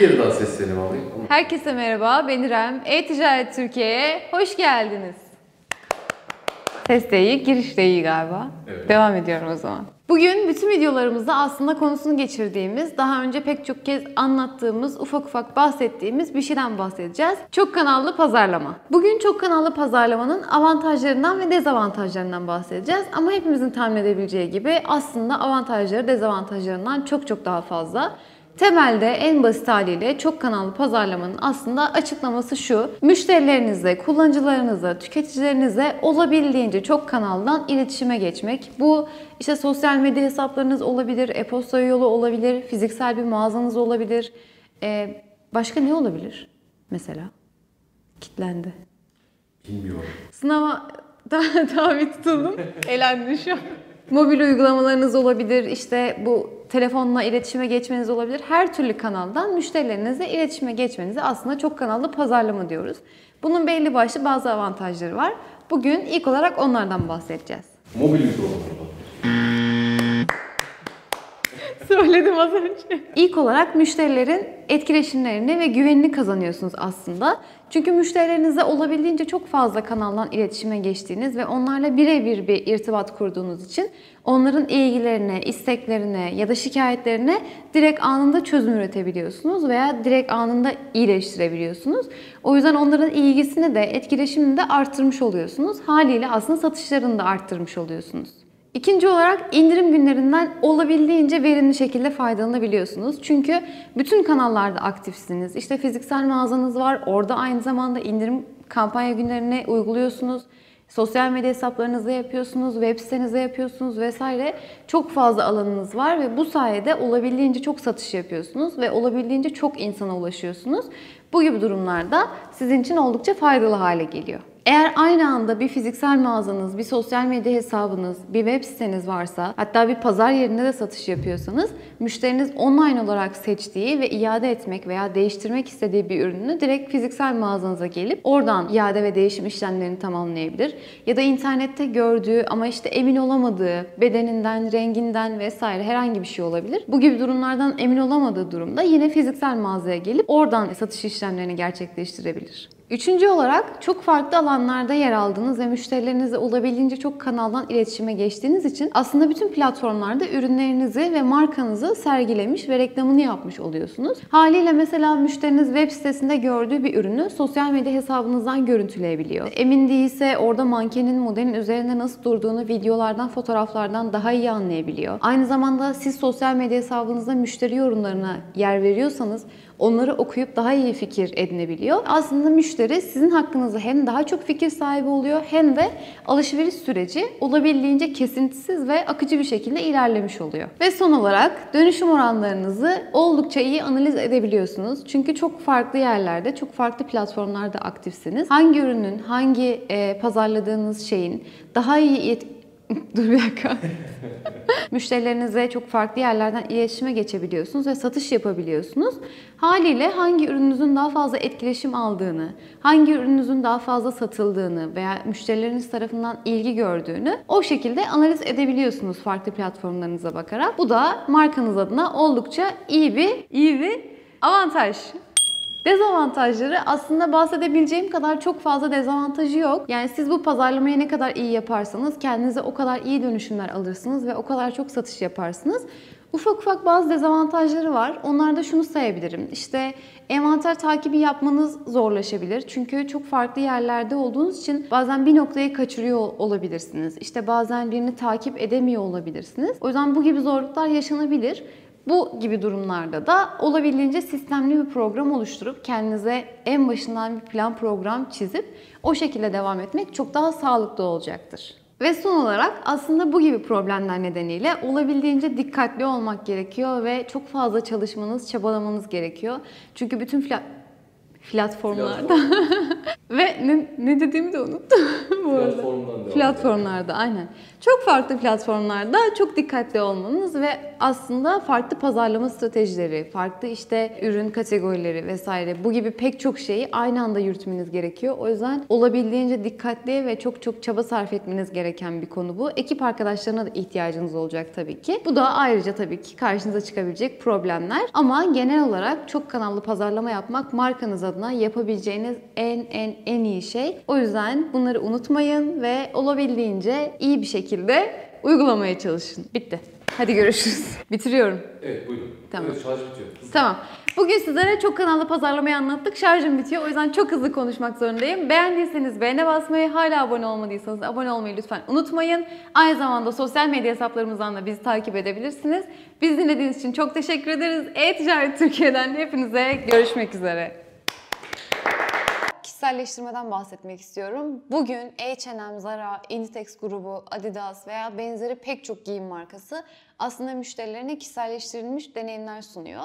Bir daha seslenim alayım. Herkese merhaba, ben İrem. E-Ticaret Türkiye'ye hoş geldiniz. Ses de iyi, giriş de iyi galiba. Evet. Devam ediyorum o zaman. Bugün bütün videolarımızda aslında konusunu geçirdiğimiz, daha önce pek çok kez anlattığımız, ufak ufak bahsettiğimiz bir şeyden bahsedeceğiz. Çok kanallı pazarlama. Bugün çok kanallı pazarlamanın avantajlarından ve dezavantajlarından bahsedeceğiz. Ama hepimizin tahmin edebileceği gibi aslında avantajları dezavantajlarından çok daha fazla. Temelde en basit haliyle çok kanallı pazarlamanın aslında açıklaması şu: müşterilerinize, kullanıcılarınıza, tüketicilerinize olabildiğince çok kanaldan iletişime geçmek. Bu işte sosyal medya hesaplarınız olabilir, e-posta yolu olabilir, fiziksel bir mağazanız olabilir. Başka ne olabilir? Mesela kitlendi. Bilmiyorum. Sınava tabi tutuldum. Elendim şu an. Mobil uygulamalarınız olabilir, işte bu telefonla iletişime geçmeniz olabilir. Her türlü kanaldan müşterilerinize iletişime geçmenizi aslında çok kanallı pazarlama diyoruz. Bunun belli başlı bazı avantajları var. Bugün ilk olarak onlardan bahsedeceğiz. Mobil uygulamalardan. Söyledim az önce. İlk olarak müşterilerin etkileşimlerini ve güvenini kazanıyorsunuz aslında. Çünkü müşterilerinize olabildiğince çok fazla kanaldan iletişime geçtiğiniz ve onlarla birebir bir irtibat kurduğunuz için onların ilgilerine, isteklerine ya da şikayetlerine direkt anında çözüm üretebiliyorsunuz veya direkt anında iyileştirebiliyorsunuz. O yüzden onların ilgisini de, etkileşimini de arttırmış oluyorsunuz. Haliyle aslında satışlarını da arttırmış oluyorsunuz. İkinci olarak indirim günlerinden olabildiğince verimli şekilde faydalanabiliyorsunuz. Çünkü bütün kanallarda aktifsiniz. İşte fiziksel mağazanız var. Orada aynı zamanda indirim kampanya günlerini uyguluyorsunuz. Sosyal medya hesaplarınızda yapıyorsunuz, web sitenizde yapıyorsunuz vesaire. Çok fazla alanınız var ve bu sayede olabildiğince çok satış yapıyorsunuz ve olabildiğince çok insana ulaşıyorsunuz. Bu gibi durumlarda sizin için oldukça faydalı hale geliyor. Eğer aynı anda bir fiziksel mağazanız, bir sosyal medya hesabınız, bir web siteniz varsa, hatta bir pazar yerinde de satış yapıyorsanız, müşteriniz online olarak seçtiği ve iade etmek veya değiştirmek istediği bir ürünü direkt fiziksel mağazanıza gelip oradan iade ve değişim işlemlerini tamamlayabilir. Ya da internette gördüğü ama işte emin olamadığı, bedeninden, renginden vesaire herhangi bir şey olabilir. Bu gibi durumlardan emin olamadığı durumda yine fiziksel mağazaya gelip oradan satış işlemlerini gerçekleştirebilir. Üçüncü olarak çok farklı alanlarda yer aldığınız ve müşterilerinize olabildiğince çok kanaldan iletişime geçtiğiniz için aslında bütün platformlarda ürünlerinizi ve markanızı sergilemiş ve reklamını yapmış oluyorsunuz. Haliyle mesela müşteriniz web sitesinde gördüğü bir ürünü sosyal medya hesabınızdan görüntüleyebiliyor. Emin değilse orada mankenin, modelin üzerinde nasıl durduğunu videolardan, fotoğraflardan daha iyi anlayabiliyor. Aynı zamanda siz sosyal medya hesabınızda müşteri yorumlarına yer veriyorsanız onları okuyup daha iyi fikir edinebiliyor. Aslında müşteri sizin hakkınızda hem daha çok fikir sahibi oluyor hem de alışveriş süreci olabildiğince kesintisiz ve akıcı bir şekilde ilerlemiş oluyor. Ve son olarak dönüşüm oranlarınızı oldukça iyi analiz edebiliyorsunuz. Çünkü çok farklı yerlerde, çok farklı platformlarda aktifsiniz. Hangi ürünün, hangi pazarladığınız şeyin daha iyi... Dur bir dakika. Müşterilerinize çok farklı yerlerden iletişime geçebiliyorsunuz ve satış yapabiliyorsunuz. Haliyle hangi ürününüzün daha fazla etkileşim aldığını, hangi ürününüzün daha fazla satıldığını veya müşterileriniz tarafından ilgi gördüğünü o şekilde analiz edebiliyorsunuz farklı platformlarınıza bakarak. Bu da markanız adına oldukça iyi bir avantaj. Dezavantajları aslında bahsedebileceğim kadar çok fazla dezavantajı yok. Yani siz bu pazarlamayı ne kadar iyi yaparsanız kendinize o kadar iyi dönüşümler alırsınız ve o kadar çok satış yaparsınız. Ufak ufak bazı dezavantajları var. Onlar da şunu sayabilirim. İşte envanter takibi yapmanız zorlaşabilir. Çünkü çok farklı yerlerde olduğunuz için bazen bir noktayı kaçırıyor olabilirsiniz. İşte bazen birini takip edemiyor olabilirsiniz. O yüzden bu gibi zorluklar yaşanabilir. Bu gibi durumlarda da olabildiğince sistemli bir program oluşturup kendinize en başından bir plan program çizip o şekilde devam etmek çok daha sağlıklı olacaktır. Ve son olarak aslında bu gibi problemler nedeniyle olabildiğince dikkatli olmak gerekiyor ve çok fazla çalışmanız, çabalamanız gerekiyor. Çünkü bütün Platformlarda. Ve ne dediğimi de unuttum bu arada. Platformlarda, aynen. Çok farklı platformlarda çok dikkatli olmanız ve aslında farklı pazarlama stratejileri, farklı işte ürün kategorileri vesaire bu gibi pek çok şeyi aynı anda yürütmeniz gerekiyor. O yüzden olabildiğince dikkatli ve çok çok çaba sarf etmeniz gereken bir konu bu. Ekip arkadaşlarına da ihtiyacınız olacak tabii ki. Bu da ayrıca tabii ki karşınıza çıkabilecek problemler. Ama genel olarak çok kanallı pazarlama yapmak markanız adına yapabileceğiniz en iyi şey. O yüzden bunları unutmayın ve olabildiğince iyi bir şekilde uygulamaya çalışın. Bitti. Hadi görüşürüz. Bitiriyorum. Evet, buyurun. Tamam. Evet, şarj bitiyor. Tamam. Bugün sizlere çok kanallı pazarlamayı anlattık. Şarjım bitiyor. O yüzden çok hızlı konuşmak zorundayım. Beğendiyseniz beğene basmayı, hala abone olmadıysanız abone olmayı lütfen unutmayın. Aynı zamanda sosyal medya hesaplarımızdan da bizi takip edebilirsiniz. Bizi dinlediğiniz için çok teşekkür ederiz. E-Ticaret Türkiye'den hepinize görüşmek üzere. Kişiselleştirmeden bahsetmek istiyorum. Bugün H&M, Zara, Inditex grubu, Adidas veya benzeri pek çok giyim markası aslında müşterilerine kişiselleştirilmiş deneyimler sunuyor.